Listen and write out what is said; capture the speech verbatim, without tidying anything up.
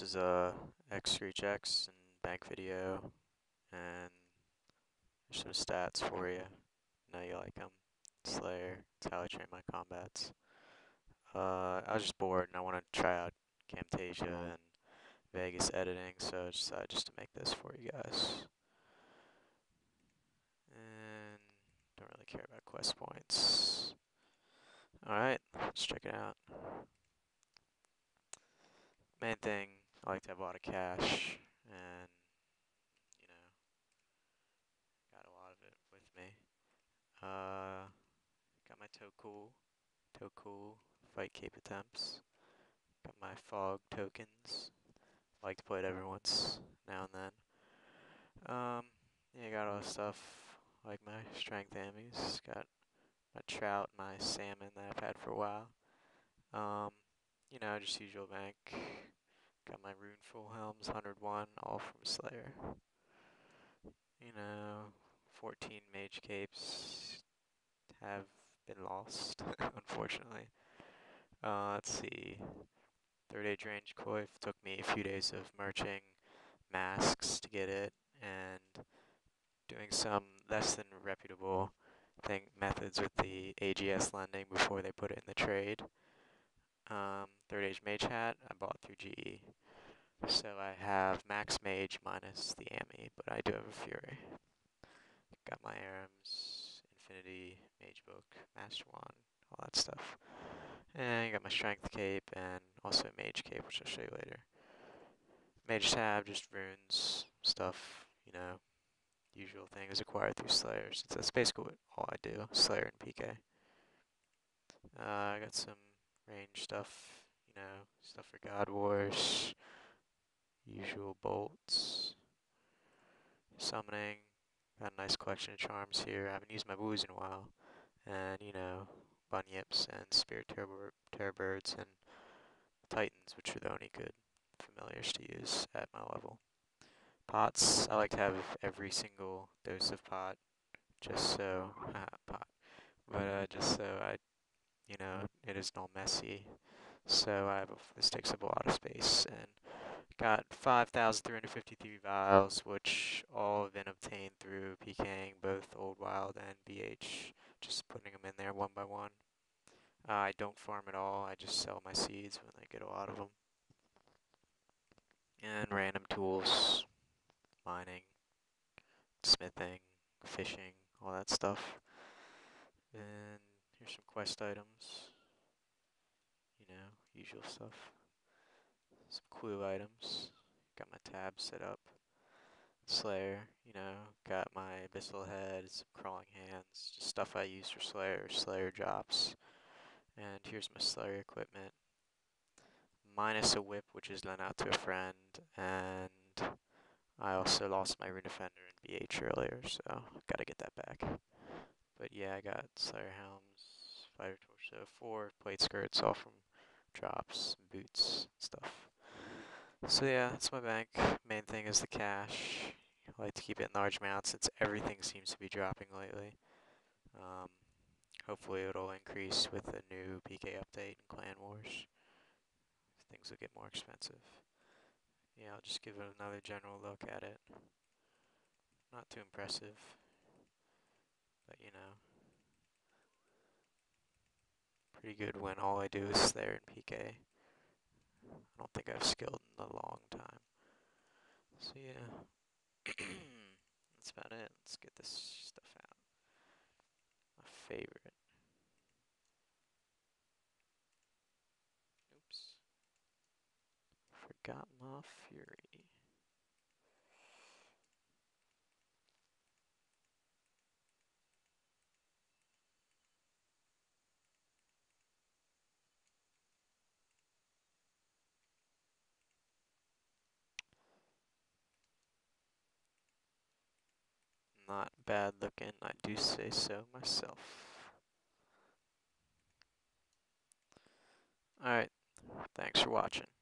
This is a X Reach X and bank video, and there's some stats for you. Know you like them. Slayer, it's how I train my combats. Uh, I was just bored and I want to try out Camtasia and Vegas editing, so I decided just to make this for you guys. And don't really care about quest points. Alright, let's check it out. Main thing, I like to have a lot of cash, and, you know, got a lot of it with me. Uh, got my Toku, Toku fight cape attempts. Got my fog tokens. I like to play it every once now and then. Um, yeah, got all the stuff like my strength amies. Got my trout, my salmon that I've had for a while. Um, you know, just usual bank. Got my rune full helms, one hundred one, all from Slayer. You know, fourteen mage capes have been lost, unfortunately. Uh, let's see, third age range coif, took me a few days of merching masks to get it, and doing some less than reputable thing methods with the A G S lending before they put it in the trade. Um, third age mage hat, I bought through G E. So I have max mage minus the A M I, but I do have a fury. Got my arms, infinity, mage book, master wand, all that stuff. And I got my strength cape and also a mage cape, which I'll show you later. Mage tab, just runes, stuff, you know, usual things acquired through Slayer, since that's basically what all I do, Slayer and P K. Uh, I got some range stuff, you know, stuff for God Wars, usual bolts, summoning, got a nice collection of charms here. I haven't used my blues in a while, and you know, bunyips and spear terror birds and titans, which are the only good familiars to use at my level. Pots, I like to have every single dose of pot, just so, pot, but uh, just so I you know, it is not messy, so I have a, this takes up a lot of space, and got five thousand three hundred fifty-three vials, which all have been obtained through PKing both Old Wild and B H, just putting them in there one by one. Uh, I don't farm at all, I just sell my seeds when I get a lot of them. And random tools, mining, smithing, fishing, all that stuff. And here's some quest items, you know, usual stuff. Some clue items, got my tab set up. Slayer, you know, got my Abyssal Head, some Crawling Hands, just stuff I use for Slayer, Slayer drops. And here's my Slayer equipment. Minus a whip, which is lent out to a friend, and I also lost my Rune Defender in B H earlier, so gotta get that back. But yeah, I got Slayer Helms, Fighter Torso, four Plate Skirts, all from drops, boots, stuff. So yeah, that's my bank. Main thing is the cash. I like to keep it in large amounts since everything seems to be dropping lately. Um, hopefully it'll increase with the new P K update and Clan Wars. Things will get more expensive. Yeah, I'll just give it another general look at it. Not too impressive. But you know, pretty good when all I do is Slayer and P K. I don't think I've skilled in a long time. So yeah, that's about it. Let's get this stuff out. My favorite. Oops. Forgot my fury. Not bad looking, I do say so myself. Alright, thanks for watching.